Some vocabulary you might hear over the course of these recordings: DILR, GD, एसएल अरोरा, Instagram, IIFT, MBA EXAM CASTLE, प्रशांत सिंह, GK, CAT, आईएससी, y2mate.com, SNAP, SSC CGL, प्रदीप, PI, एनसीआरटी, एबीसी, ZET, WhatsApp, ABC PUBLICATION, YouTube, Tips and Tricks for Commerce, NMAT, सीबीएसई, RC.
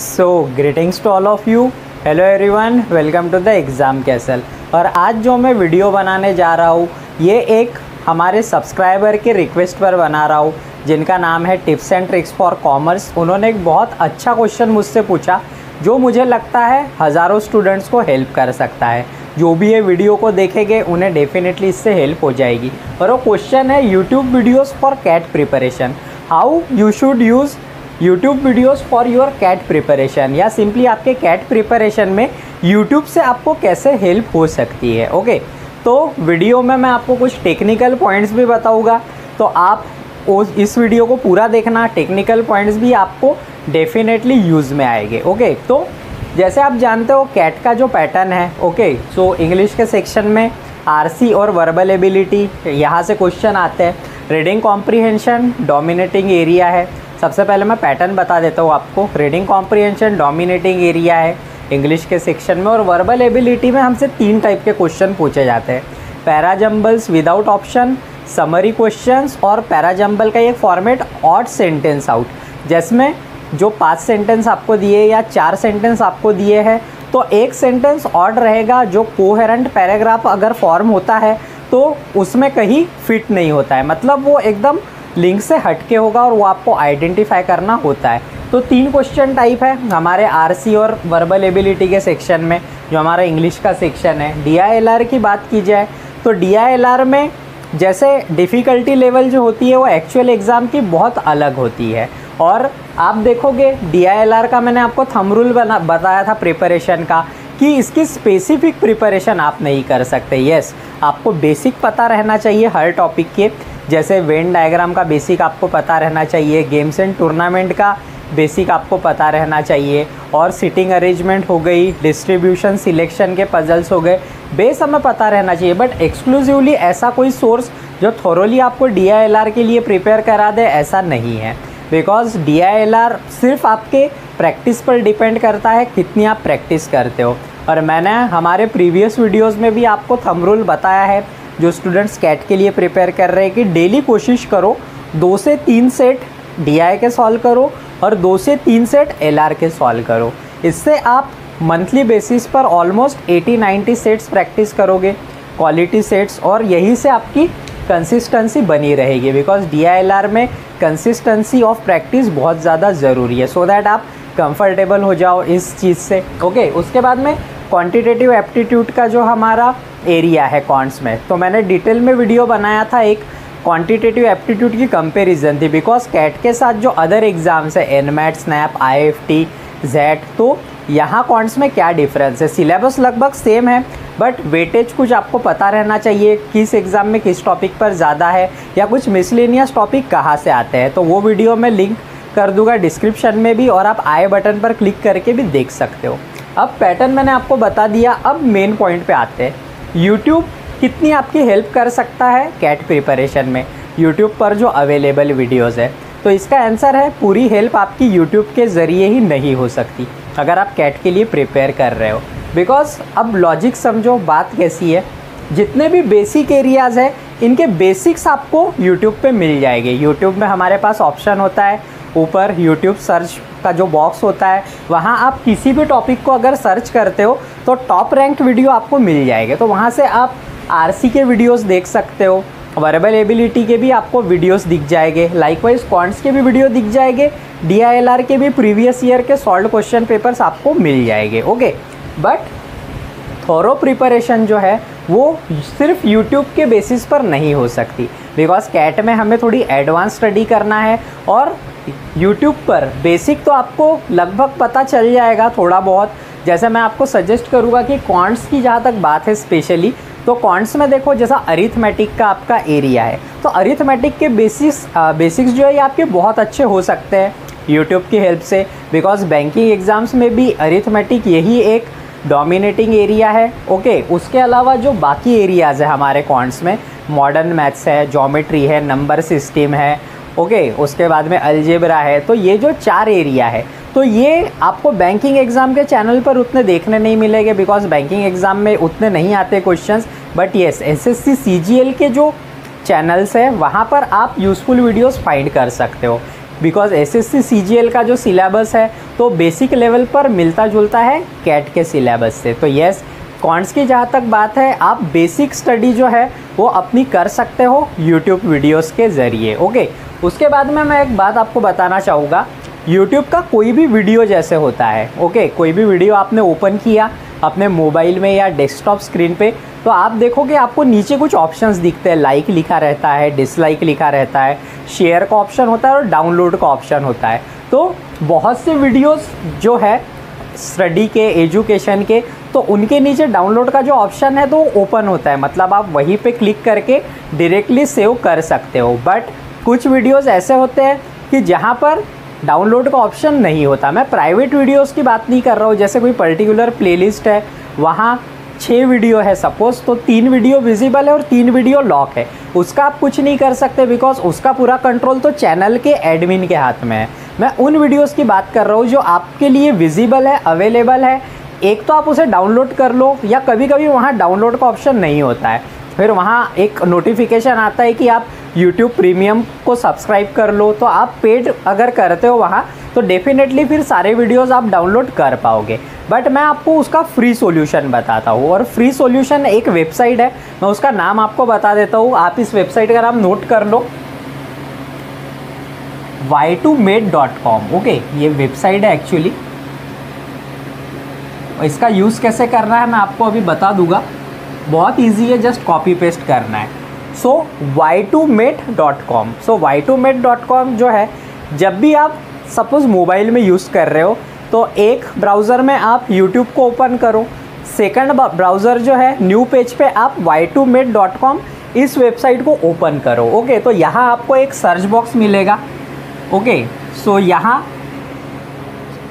So greetings to all of you, hello everyone, welcome to the exam castle. और आज जो मैं video बनाने जा रहा हूँ ये एक हमारे सब्सक्राइबर के रिक्वेस्ट पर बना रहा हूँ जिनका नाम है tips and tricks for commerce. उन्होंने एक बहुत अच्छा क्वेश्चन मुझसे पूछा जो मुझे लगता है हज़ारों स्टूडेंट्स को हेल्प कर सकता है। जो भी ये वीडियो को देखेंगे उन्हें डेफिनेटली इससे हेल्प हो जाएगी। और वो क्वेश्चन है YouTube videos for CAT preparation, how you should use YouTube videos for your CAT preparation, या सिंपली आपके कैट प्रिपरेशन में YouTube से आपको कैसे हेल्प हो सकती है। ओके, तो वीडियो में मैं आपको कुछ टेक्निकल पॉइंट्स भी बताऊंगा, तो आप इस वीडियो को पूरा देखना, टेक्निकल पॉइंट्स भी आपको डेफिनेटली यूज़ में आएंगे। ओके, तो जैसे आप जानते हो कैट का जो पैटर्न है, ओके, सो इंग्लिश के सेक्शन में RC और वर्बल एबिलिटी यहाँ से क्वेश्चन आते हैं। रीडिंग कॉम्प्रीहेंशन डोमिनेटिंग एरिया है। सबसे पहले मैं पैटर्न बता देता हूँ आपको। रीडिंग कॉम्प्रीहेंशन डोमिनेटिंग एरिया है इंग्लिश के सेक्शन में, और वर्बल एबिलिटी में हमसे 3 टाइप के क्वेश्चन पूछे जाते हैं, parajumbles without option, summary questions, और पैराजंबल का ये फॉर्मेट ऑड सेंटेंस आउट, जिसमें जो 5 सेंटेंस आपको दिए या 4 सेंटेंस आपको दिए हैं तो एक सेंटेंस ऑड रहेगा, जो कोहेरेंट पैराग्राफ अगर फॉर्म होता है तो उसमें कहीं फिट नहीं होता है, मतलब वो एकदम लिंक से हटके होगा और वो आपको आइडेंटिफाई करना होता है। तो 3 क्वेश्चन टाइप है हमारे RC और वर्बल एबिलिटी के सेक्शन में, जो हमारा इंग्लिश का सेक्शन है। DILR की बात की जाए तो DILR में जैसे डिफ़िकल्टी लेवल जो होती है वो एक्चुअल एग्ज़ाम की बहुत अलग होती है। और आप देखोगे DILR का मैंने आपको थंब रूल बताया था प्रिपरेशन का, कि इसकी स्पेसिफिक प्रिपरेशन आप नहीं कर सकते। यस, आपको बेसिक पता रहना चाहिए हर टॉपिक के, जैसे वेन डायग्राम का बेसिक आपको पता रहना चाहिए, गेम्स एंड टूर्नामेंट का बेसिक आपको पता रहना चाहिए, और सिटिंग अरेंजमेंट हो गई, डिस्ट्रीब्यूशन सिलेक्शन के पजल्स हो गए, बेस हमें पता रहना चाहिए। बट एक्सक्लूसिवली ऐसा कोई सोर्स जो थोरोली आपको DILR के लिए प्रिपेयर करा दे ऐसा नहीं है, बिकॉज DILR सिर्फ आपके प्रैक्टिस पर डिपेंड करता है कितनी आप प्रैक्टिस करते हो। और मैंने हमारे प्रीवियस वीडियोज़ में भी आपको थंब रूल बताया है, जो स्टूडेंट्स कैट के लिए प्रिपेयर कर रहे हैं, कि डेली कोशिश करो 2 से 3 सेट DI के सॉल्व करो और 2 से 3 सेट LR के सॉल्व करो। इससे आप मंथली बेसिस पर ऑलमोस्ट 80-90 सेट्स प्रैक्टिस करोगे, क्वालिटी सेट्स, और यही से आपकी कंसिस्टेंसी बनी रहेगी, बिकॉज DILR में कंसिस्टेंसी ऑफ प्रैक्टिस बहुत ज़्यादा ज़रूरी है, सो दैट आप कंफर्टेबल हो जाओ इस चीज़ से। ओके, उसके बाद में क्वांटिटेटिव एप्टीट्यूड का जो हमारा एरिया है कॉन्ट्स में, तो मैंने डिटेल में वीडियो बनाया था, एक क्वांटिटेटिव एप्टीट्यूड की कंपैरिजन थी, बिकॉज कैट के साथ जो अदर एग्ज़ाम्स है NMAT, SNAP, IIFT, ZET, तो यहाँ कॉन्ट्स में क्या डिफरेंस है। सिलेबस लगभग सेम है बट वेटेज कुछ आपको पता रहना चाहिए किस एग्ज़ाम में किस टॉपिक पर ज़्यादा है, या कुछ मिसलेनियस टॉपिक कहाँ से आते हैं, तो वो वीडियो मैं लिंक कर दूंगा डिस्क्रिप्शन में भी, और आप आई बटन पर क्लिक करके भी देख सकते हो। अब पैटर्न मैंने आपको बता दिया, अब मेन पॉइंट पे आते हैं, YouTube कितनी आपकी हेल्प कर सकता है कैट प्रिपरेशन में, YouTube पर जो अवेलेबल वीडियोस है। तो इसका आंसर है पूरी हेल्प आपकी YouTube के ज़रिए ही नहीं हो सकती अगर आप कैट के लिए प्रिपेयर कर रहे हो, बिकॉज़ अब लॉजिक समझो बात कैसी है, जितने भी बेसिक एरियाज़ हैं इनके बेसिक्स आपको YouTube पे मिल जाएंगे। YouTube में हमारे पास ऑप्शन होता है ऊपर, YouTube सर्च का जो बॉक्स होता है वहाँ आप किसी भी टॉपिक को अगर सर्च करते हो तो टॉप रैंक्ड वीडियो आपको मिल जाएंगे। तो वहाँ से आप RC के वीडियोस देख सकते हो, वर्बल एबिलिटी के भी आपको वीडियोस दिख जाएंगे, लाइकवाइज क्वांट्स के भी वीडियो दिख जाएंगे, DILR के भी प्रीवियस ईयर के सॉल्व क्वेश्चन पेपर्स आपको मिल जाएंगे। ओके, बट थोरो प्रिपरेशन जो है वो सिर्फ YouTube के बेसिस पर नहीं हो सकती, बिकॉज कैट में हमें थोड़ी एडवांस स्टडी करना है, और YouTube पर बेसिक तो आपको लगभग पता चल जाएगा थोड़ा बहुत। जैसे मैं आपको सजेस्ट करूँगा कि क्वांट्स की जहाँ तक बात है स्पेशली, तो क्वांट्स में देखो जैसा अरिथमेटिक का आपका एरिया है, तो अरिथमेटिक के बेसिक्स जो है ये आपके बहुत अच्छे हो सकते हैं YouTube की हेल्प से, बिकॉज़ बैंकिंग एग्ज़ाम्स में भी अरिथमेटिक यही एक डोमिनेटिंग एरिया है। ओके, उसके अलावा जो बाकी एरियाज़ है हमारे क्वांट्स में, मॉडर्न मैथ्स है, ज्योमेट्री है, नंबर सिस्टम है, ओके, उसके बाद में अलजेब्रा है, तो ये जो 4 एरिया है तो ये आपको बैंकिंग एग्ज़ाम के चैनल पर उतने देखने नहीं मिलेंगे, बिकॉज बैंकिंग एग्ज़ाम में उतने नहीं आते questions. But yes, SSC CGL के जो चैनल्स हैं वहाँ पर आप यूज़फुल वीडियोस फाइंड कर सकते हो। बिकॉज एसएससी सीजीएल का जो सिलेबस है तो बेसिक लेवल पर मिलता जुलता है कैट के सिलेबस से। तो येस, कॉन्ट्स की जहाँ तक बात है, आप बेसिक स्टडी जो है वो अपनी कर सकते हो यूट्यूब वीडियोस के ज़रिए। ओके, उसके बाद में मैं एक बात आपको बताना चाहूँगा, यूट्यूब का कोई भी वीडियो जैसे होता है, ओके, कोई भी वीडियो आपने ओपन किया अपने मोबाइल में या डेस्कटॉप स्क्रीन पे, तो आप देखोगे आपको नीचे कुछ ऑप्शंस दिखते हैं, लाइक लिखा रहता है, डिसलाइक लिखा रहता है, शेयर का ऑप्शन होता है और डाउनलोड का ऑप्शन होता है। तो बहुत से वीडियोस जो है स्टडी के, एजुकेशन के, तो उनके नीचे डाउनलोड का जो ऑप्शन है तो ओपन होता है, मतलब आप वहीं पे क्लिक करके डायरेक्टली सेव कर सकते हो। बट कुछ वीडियोज़ ऐसे होते हैं कि जहाँ पर डाउनलोड का ऑप्शन नहीं होता। मैं प्राइवेट वीडियोस की बात नहीं कर रहा हूँ, जैसे कोई पर्टिकुलर प्लेलिस्ट है, वहाँ 6 वीडियो है सपोज़, तो 3 वीडियो विजिबल है और 3 वीडियो लॉक है, उसका आप कुछ नहीं कर सकते बिकॉज उसका पूरा कंट्रोल तो चैनल के एडमिन के हाथ में है। मैं उन वीडियोस की बात कर रहा हूँ जो आपके लिए विजिबल है, अवेलेबल है। एक तो आप उसे डाउनलोड कर लो, या कभी कभी वहाँ डाउनलोड का ऑप्शन नहीं होता है, फिर वहाँ एक नोटिफिकेशन आता है कि आप YouTube प्रीमियम को सब्सक्राइब कर लो, तो आप पेड अगर करते हो वहाँ तो डेफिनेटली फिर सारे वीडियोस आप डाउनलोड कर पाओगे। बट मैं आपको उसका फ्री सॉल्यूशन बताता हूँ, और फ्री सॉल्यूशन एक वेबसाइट है, मैं उसका नाम आपको बता देता हूँ, आप इस वेबसाइट का नाम नोट कर लो, y2mate.com। ओके, ये वेबसाइट है एक्चुअली, इसका यूज़ कैसे करना है मैं आपको अभी बता दूँगा, बहुत ईजी है, जस्ट कॉपी पेस्ट करना है। सो y2mate.com, सो y2mate.com जो है, जब भी आप सपोज़ मोबाइल में यूज़ कर रहे हो तो एक ब्राउज़र में आप YouTube को ओपन करो, सेकंड ब्राउज़र जो है न्यू पेज पे आप y2mate.com इस वेबसाइट को ओपन करो। ओके, तो यहाँ आपको एक सर्च बॉक्स मिलेगा। ओके, सो यहाँ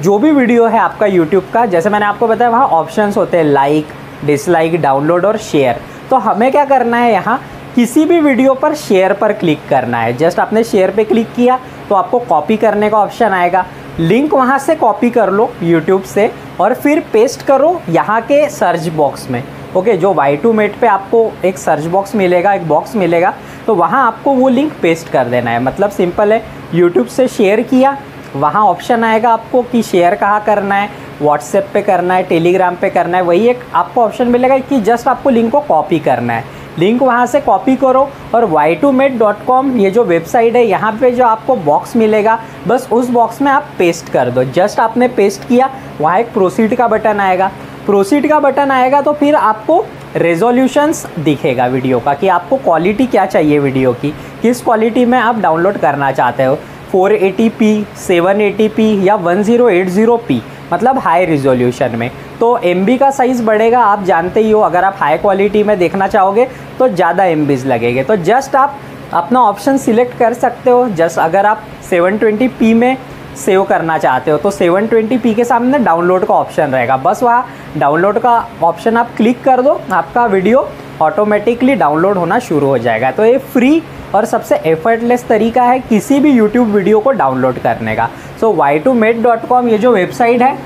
जो भी वीडियो है आपका YouTube का, जैसे मैंने आपको बताया, वहाँ ऑप्शंस होते हैं लाइक, डिसलाइक, डाउनलोड और शेयर। तो हमें क्या करना है, यहाँ किसी भी वीडियो पर शेयर पर क्लिक करना है। जस्ट आपने शेयर पे क्लिक किया तो आपको कॉपी करने का ऑप्शन आएगा, लिंक वहाँ से कॉपी कर लो यूट्यूब से और फिर पेस्ट करो यहाँ के सर्च बॉक्स में। ओके, जो y2mate पे आपको एक सर्च बॉक्स मिलेगा, एक बॉक्स मिलेगा, तो वहाँ आपको वो लिंक पेस्ट कर देना है। मतलब सिंपल है, यूट्यूब से शेयर किया, वहाँ ऑप्शन आएगा आपको कि शेयर कहाँ करना है, व्हाट्सएप पे करना है, टेलीग्राम पे करना है, वही एक आपको ऑप्शन मिलेगा कि जस्ट आपको लिंक को कॉपी करना है। लिंक वहाँ से कॉपी करो और y2mate.com ये जो वेबसाइट है, यहाँ पे जो आपको बॉक्स मिलेगा, बस उस बॉक्स में आप पेस्ट कर दो। जस्ट आपने पेस्ट किया, वहाँ एक प्रोसीड का बटन आएगा, प्रोसीड का बटन आएगा तो फिर आपको रेजोल्यूशंस दिखेगा वीडियो का, कि आपको क्वालिटी क्या चाहिए वीडियो की, किस क्वालिटी में आप डाउनलोड करना चाहते हो, 480p, 720p या 1080p, मतलब हाई रिजोल्यूशन में। तो MB का साइज़ बढ़ेगा, आप जानते ही हो, अगर आप हाई क्वालिटी में देखना चाहोगे तो ज़्यादा MBs लगेंगे। तो जस्ट आप अपना ऑप्शन सिलेक्ट कर सकते हो, जस्ट अगर आप 720p में सेव करना चाहते हो तो 720p के सामने डाउनलोड का ऑप्शन रहेगा, बस वहाँ डाउनलोड का ऑप्शन आप क्लिक कर दो, आपका वीडियो ऑटोमेटिकली डाउनलोड होना शुरू हो जाएगा। तो ये फ्री और सबसे एफर्टलेस तरीका है किसी भी YouTube वीडियो को डाउनलोड करने का। सो y2mate.com ये जो वेबसाइट है,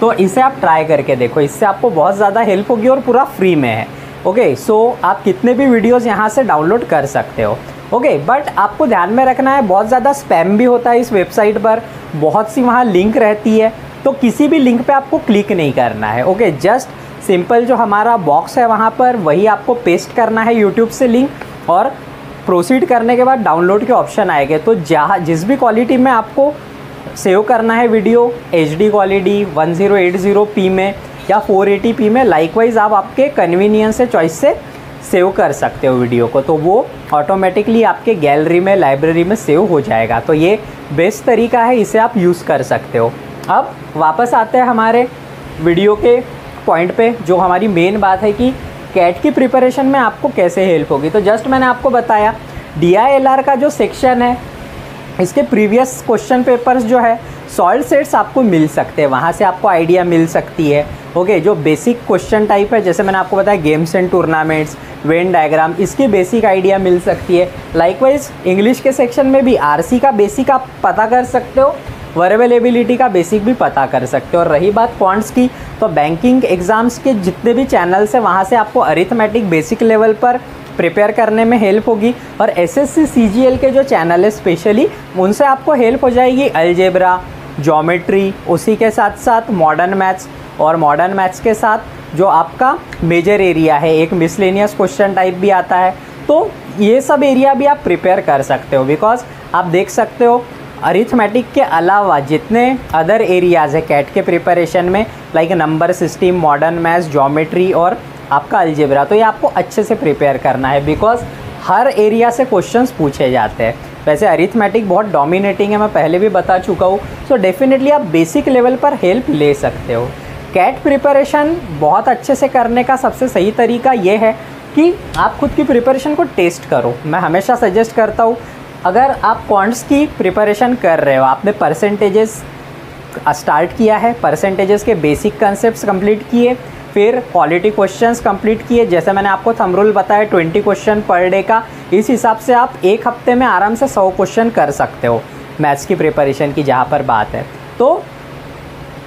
तो इसे आप ट्राई करके देखो, इससे आपको बहुत ज़्यादा हेल्प होगी और पूरा फ्री में है। ओके, सो आप कितने भी वीडियोस यहाँ से डाउनलोड कर सकते हो। ओके, बट आपको ध्यान में रखना है, बहुत ज़्यादा स्पैम भी होता है इस वेबसाइट पर, बहुत सी वहाँ लिंक रहती है, तो किसी भी लिंक पर आपको क्लिक नहीं करना है। ओके, जस्ट सिंपल जो हमारा बॉक्स है वहाँ पर, वही आपको पेस्ट करना है यूट्यूब से लिंक, और प्रोसीड करने के बाद डाउनलोड के ऑप्शन आएंगे। तो जहाँ जिस भी क्वालिटी में आपको सेव करना है वीडियो, HD क्वालिटी, 1080p में या 480p में, लाइकवाइज आप आपके कन्वीनियंस से, चॉइस से सेव कर सकते हो वीडियो को, तो वो ऑटोमेटिकली आपके गैलरी में, लाइब्रेरी में सेव हो जाएगा। तो ये बेस्ट तरीका है, इसे आप यूज़ कर सकते हो। अब वापस आते हैं हमारे वीडियो के पॉइंट पे, जो हमारी मेन बात है कि कैट की प्रिपरेशन में आपको कैसे हेल्प होगी। तो जस्ट मैंने आपको बताया, DI LR का जो सेक्शन है, इसके प्रीवियस क्वेश्चन पेपर्स जो है, सॉल्व सेट्स आपको मिल सकते हैं, वहाँ से आपको आइडिया मिल सकती है। ओके, जो बेसिक क्वेश्चन टाइप है, जैसे मैंने आपको बताया games and tournaments, Venn diagram, इसकी बेसिक आइडिया मिल सकती है। लाइकवाइज इंग्लिश के सेक्शन में भी RC का बेसिक आप पता कर सकते हो, वरेबलेबिलिटी का बेसिक भी पता कर सकते हो। और रही बात क्वांट्स की, तो बैंकिंग एग्ज़ाम्स के जितने भी चैनल्स हैं वहाँ से आपको अरिथमेटिक बेसिक लेवल पर प्रिपेयर करने में हेल्प होगी। और एसएससी सीजीएल के जो चैनल है स्पेशली उनसे आपको हेल्प हो जाएगी अलजेब्रा, ज्योमेट्री, उसी के साथ साथ मॉडर्न मैथ्स, और मॉडर्न मैथ्स के साथ जो आपका मेजर एरिया है एक मिसलेनियस क्वेश्चन टाइप भी आता है, तो ये सब एरिया भी आप प्रिपेयर कर सकते हो। बिकॉज आप देख सकते हो अरिथमेटिक के अलावा जितने अदर एरियाज़ है कैट के प्रिपरेशन में, like number system, modern maths, geometry और आपका अलजेब्रा, तो ये आपको अच्छे से प्रिपेयर करना है बिकॉज हर एरिया से क्वेश्चंस पूछे जाते हैं। वैसे अरिथमेटिक बहुत डोमिनेटिंग है, मैं पहले भी बता चुका हूँ, सो डेफिनेटली आप बेसिक लेवल पर हेल्प ले सकते हो। कैट प्रिपरेशन बहुत अच्छे से करने का सबसे सही तरीका ये है कि आप खुद की प्रिपरेशन को टेस्ट करो। मैं हमेशा सजेस्ट करता हूँ अगर आप क्वांट्स की प्रिपरेशन कर रहे हो, आपने परसेंटेजेस स्टार्ट किया है, परसेंटेजेस के बेसिक कंसेप्ट्स कंप्लीट किए, फिर क्वालिटी क्वेश्चंस कंप्लीट किए, जैसे मैंने आपको थंब रूल बताया 20 क्वेश्चन पर डे का, इस हिसाब से आप एक हफ्ते में आराम से 100 क्वेश्चन कर सकते हो मैथ्स की प्रिपरेशन की जहाँ पर बात है। तो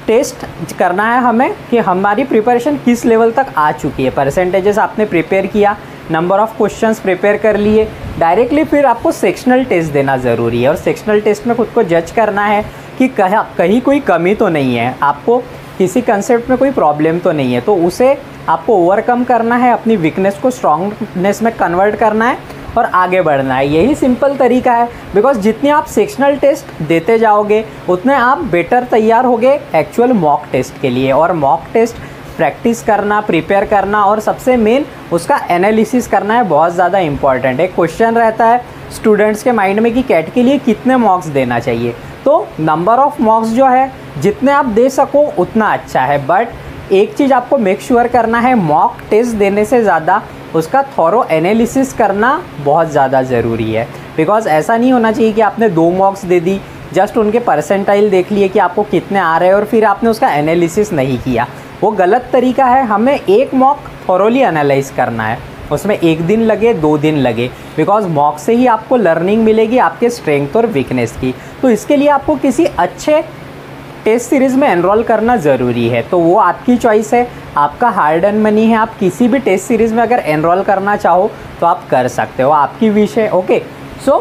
टेस्ट करना है हमें कि हमारी प्रिपरेशन किस लेवल तक आ चुकी है, परसेंटेजेस आपने प्रिपेयर किया, नंबर ऑफ़ क्वेश्चंस प्रिपेयर कर लिए, डायरेक्टली फिर आपको सेक्शनल टेस्ट देना ज़रूरी है और सेक्शनल टेस्ट में खुद को जज करना है कि कहीं कोई कमी तो नहीं है, आपको किसी कंसेप्ट में कोई प्रॉब्लम तो नहीं है, तो उसे आपको ओवरकम करना है, अपनी वीकनेस को स्ट्रांगनेस में कन्वर्ट करना है और आगे बढ़ना है। यही सिंपल तरीका है बिकॉज जितने आप सेक्शनल टेस्ट देते जाओगे उतने आप बेटर तैयार होगे एक्चुअल मॉक टेस्ट के लिए। और मॉक टेस्ट प्रैक्टिस करना, प्रिपेयर करना और सबसे मेन उसका एनालिसिस करना है, बहुत ज़्यादा इम्पॉर्टेंट। एक क्वेश्चन रहता है स्टूडेंट्स के माइंड में कि कैट के लिए कितने मॉक्स देना चाहिए, तो नंबर ऑफ मॉक्स जो है जितने आप दे सको उतना अच्छा है, बट एक चीज़ आपको मेक श्योर करना है मॉक टेस्ट देने से ज़्यादा उसका थॉरो एनालिसिस करना बहुत ज़्यादा ज़रूरी है। बिकॉज ऐसा नहीं होना चाहिए कि आपने 2 मॉक्स दे दी, जस्ट उनके परसेंटाइल देख लिए कि आपको कितने आ रहे हैं और फिर आपने उसका एनालिसिस नहीं किया, वो गलत तरीका है। हमें एक मॉक थॉरोली एनालाइज करना है, उसमें 1 दिन लगे, 2 दिन लगे, बिकॉज मॉक से ही आपको लर्निंग मिलेगी आपके स्ट्रेंथ और वीकनेस की। तो इसके लिए आपको किसी अच्छे टेस्ट सीरीज़ में एनरोल करना ज़रूरी है, तो वो आपकी चॉइस है, आपका हार्ड एंड मनी है, आप किसी भी टेस्ट सीरीज़ में अगर एनरोल करना चाहो तो आप कर सकते हो, आपकी विश है। ओके, सो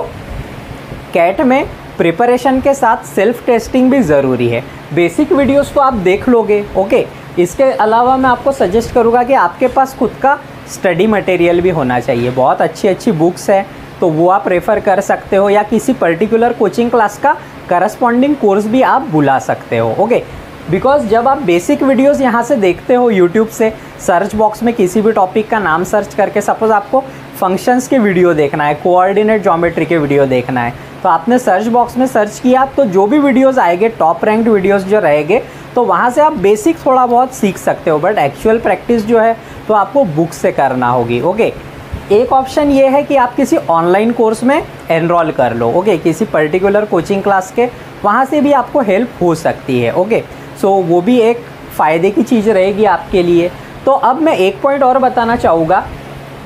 कैट में प्रिपरेशन के साथ सेल्फ टेस्टिंग भी ज़रूरी है। बेसिक वीडियोस तो आप देख लोगे, ओके, इसके अलावा मैं आपको सजेस्ट करूँगा कि आपके पास खुद का स्टडी मटेरियल भी होना चाहिए। बहुत अच्छी अच्छी बुक्स हैं तो वो आप रेफ़र कर सकते हो, या किसी पर्टिकुलर कोचिंग क्लास का करस्पॉन्डिंग कोर्स भी आप बुला सकते हो, ओके। बिकॉज जब आप बेसिक वीडियोस यहाँ से देखते हो यूट्यूब से, सर्च बॉक्स में किसी भी टॉपिक का नाम सर्च करके, सपोज़ आपको फंक्शंस के वीडियो देखना है, कोऑर्डिनेट ज्योमेट्री के वीडियो देखना है, तो आपने सर्च बॉक्स में सर्च किया तो जो भी वीडियोस आएंगे टॉप रैंक्ड वीडियोस जो रहेंगे तो वहाँ से आप बेसिक थोड़ा बहुत सीख सकते हो, बट एक्चुअल प्रैक्टिस जो है तो आपको बुक से करना होगी, ओके। एक ऑप्शन ये है कि आप किसी ऑनलाइन कोर्स में एनरोल कर लो, ओके, किसी पर्टिकुलर कोचिंग क्लास के, वहाँ से भी आपको हेल्प हो सकती है, ओके, सो वो भी एक फ़ायदे की चीज़ रहेगी आपके लिए। तो अब मैं एक पॉइंट और बताना चाहूँगा,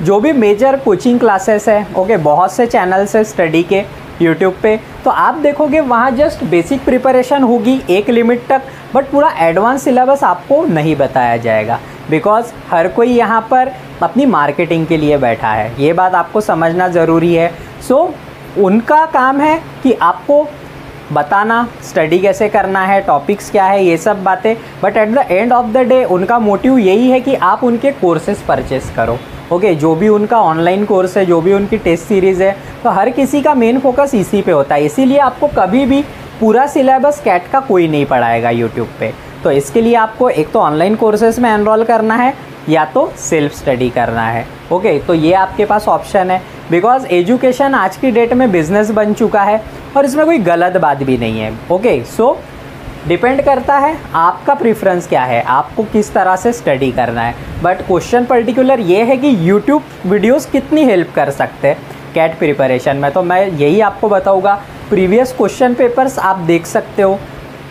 जो भी मेजर कोचिंग क्लासेस हैं, ओके, बहुत से चैनल्स हैं स्टडी के यूट्यूब पे, तो आप देखोगे वहाँ जस्ट बेसिक प्रिपरेशन होगी एक लिमिट तक, बट पूरा एडवांस सिलेबस आपको नहीं बताया जाएगा, बिकॉज़ हर कोई यहाँ पर अपनी मार्केटिंग के लिए बैठा है, ये बात आपको समझना ज़रूरी है। सो उनका काम है कि आपको बताना स्टडी कैसे करना है, टॉपिक्स क्या है, ये सब बातें, but at the end of the day उनका मोटिव यही है कि आप उनके कोर्सेज़ परचेस करो, ओके, जो भी उनका ऑनलाइन कोर्स है, जो भी उनकी टेस्ट सीरीज़ है, तो हर किसी का मेन फोकस इसी पे होता है, इसीलिए आपको कभी भी पूरा सिलेबस कैट का कोई नहीं पढ़ाएगा यूट्यूब पे। तो इसके लिए आपको एक तो ऑनलाइन कोर्सेज में एनरोल करना है या तो सेल्फ स्टडी करना है, ओके, तो ये आपके पास ऑप्शन है। बिकॉज एजुकेशन आज की डेट में बिजनेस बन चुका है और इसमें कोई गलत बात भी नहीं है, ओके। सो डिपेंड करता है आपका प्रेफरेंस क्या है, आपको किस तरह से स्टडी करना है, बट क्वेश्चन पर्टिकुलर ये है कि यूट्यूब वीडियोस कितनी हेल्प कर सकते हैं कैट प्रिपरेशन में, तो मैं यही आपको बताऊंगा। प्रीवियस क्वेश्चन पेपर्स आप देख सकते हो,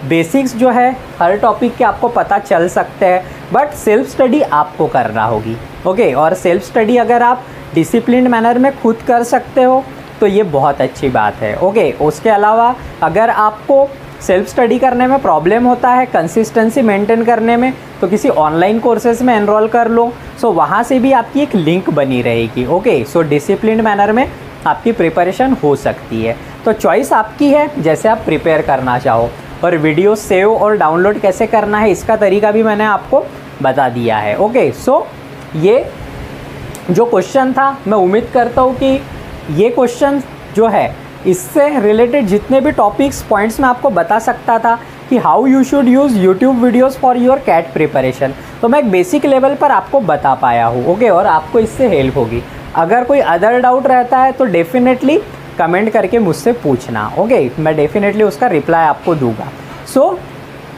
बेसिक्स जो है हर टॉपिक के आपको पता चल सकते हैं, बट सेल्फ स्टडी आपको करना होगी, ओके, और सेल्फ स्टडी अगर आप डिसिप्लिन मैनर में खुद कर सकते हो तो ये बहुत अच्छी बात है, ओके। उसके अलावा अगर आपको सेल्फ स्टडी करने में प्रॉब्लम होता है, कंसिस्टेंसी मेंटेन करने में, तो किसी ऑनलाइन कोर्सेज में एनरोल कर लो। सो वहाँ से भी आपकी एक लिंक बनी रहेगी। ओके, सो डिसिप्लिन मैनर में आपकी प्रिपरेशन हो सकती है। तो चॉइस आपकी है जैसे आप प्रिपेयर करना चाहो। और वीडियो सेव और डाउनलोड कैसे करना है इसका तरीका भी मैंने आपको बता दिया है। ओके, सो ये जो क्वेश्चन था, मैं उम्मीद करता हूँ कि ये क्वेश्चन जो है इससे रिलेटेड जितने भी टॉपिक्स पॉइंट्स मैं आपको बता सकता था कि how you should use YouTube videos for your CAT preparation, तो मैं एक बेसिक लेवल पर आपको बता पाया हूँ। ओके, और आपको इससे हेल्प होगी। अगर कोई अदर डाउट रहता है तो डेफिनेटली कमेंट करके मुझसे पूछना। ओके, मैं डेफिनेटली उसका रिप्लाई आपको दूंगा। सो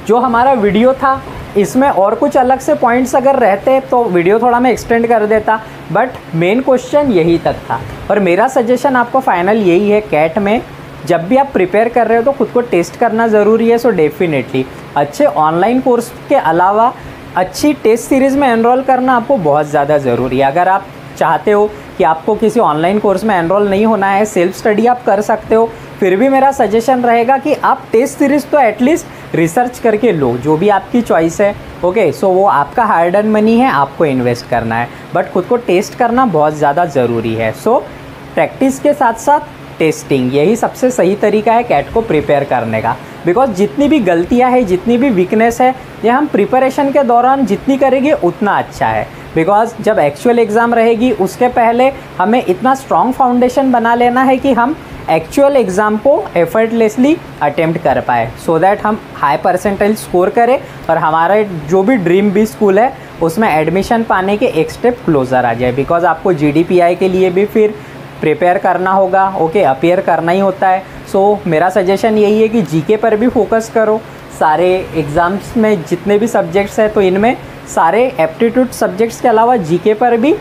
जो हमारा वीडियो था इसमें और कुछ अलग से पॉइंट्स अगर रहते तो वीडियो थोड़ा मैं एक्सटेंड कर देता, बट मेन क्वेश्चन यही तक था। और मेरा सजेशन आपको फाइनल यही है, कैट में जब भी आप प्रिपेयर कर रहे हो तो खुद को टेस्ट करना ज़रूरी है। सो डेफिनेटली अच्छे ऑनलाइन कोर्स के अलावा अच्छी टेस्ट सीरीज़ में एनरोल करना आपको बहुत ज़्यादा ज़रूरी है। अगर आप चाहते हो कि आपको किसी ऑनलाइन कोर्स में एनरोल नहीं होना है, सेल्फ स्टडी आप कर सकते हो, फिर भी मेरा सजेशन रहेगा कि आप टेस्ट सीरीज़ तो एटलीस्ट रिसर्च करके लो, जो भी आपकी चॉइस है। ओके, सो वो आपका हार्ड अर्न मनी है, आपको इन्वेस्ट करना है, बट खुद को टेस्ट करना बहुत ज़्यादा ज़रूरी है। सो प्रैक्टिस के साथ साथ टेस्टिंग, यही सबसे सही तरीका है कैट को प्रिपेयर करने का। बिकॉज जितनी भी गलतियाँ हैं, जितनी भी वीकनेस है, ये हम प्रिपरेशन के दौरान जितनी करेंगे उतना अच्छा है। बिकॉज जब एक्चुअल एग्ज़ाम रहेगी उसके पहले हमें इतना स्ट्रॉन्ग फाउंडेशन बना लेना है कि हम एक्चुअल एग्ज़ाम को एफर्टलेसली अटेम्प्ट कर पाए, सो दैट हम हाई परसेंटेज स्कोर करें और हमारा जो भी ड्रीम बी स्कूल है उसमें एडमिशन पाने के एक स्टेप क्लोज़र आ जाए। बिकॉज आपको GD PI के लिए भी फिर प्रिपेयर करना होगा। ओके, अपेयर करना ही होता है। सो मेरा सजेशन यही है कि GK पर भी फोकस करो। सारे एग्ज़ाम्स में जितने भी सब्जेक्ट्स हैं तो इनमें सारे एप्टीट्यूड सब्जेक्ट्स के अलावा GK पर भी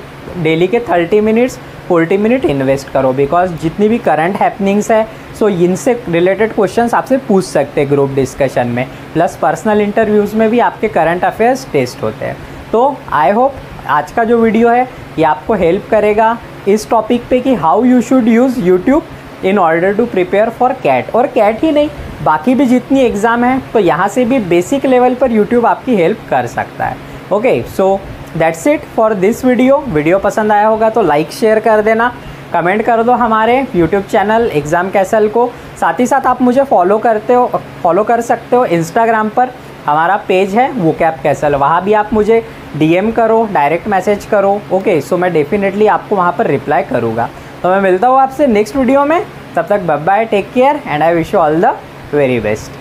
डेली के 30 मिनट्स 40 मिनट इन्वेस्ट करो। बिकॉज जितनी भी करंट हैपनिंग्स है, सो इनसे रिलेटेड क्वेश्चंस आपसे पूछ सकते हैं ग्रुप डिस्कशन में, प्लस पर्सनल इंटरव्यूज़ में भी आपके करंट अफेयर्स टेस्ट होते हैं। तो आई होप आज का जो वीडियो है ये आपको हेल्प करेगा इस टॉपिक पे कि how you should use YouTube in order to prepare for CAT. और कैट ही नहीं, बाकी भी जितनी एग्ज़ाम है तो यहाँ से भी बेसिक लेवल पर यूट्यूब आपकी हेल्प कर सकता है। Okay, so that's it for this video. Video पसंद आया होगा तो लाइक शेयर कर देना, कमेंट कर दो हमारे यूट्यूब चैनल एग्ज़ाम कैसल को। साथ ही साथ आप मुझे फॉलो कर सकते हो इंस्टाग्राम पर। हमारा पेज है vocab कैसल, वहाँ भी आप मुझे DM करो, डायरेक्ट मैसेज करो। ओके, सो मैं डेफिनेटली आपको वहाँ पर रिप्लाई करूँगा। तो मैं मिलता हूँ आपसे नेक्स्ट वीडियो में, तब तक bye bye, take care and I wish you all the very best.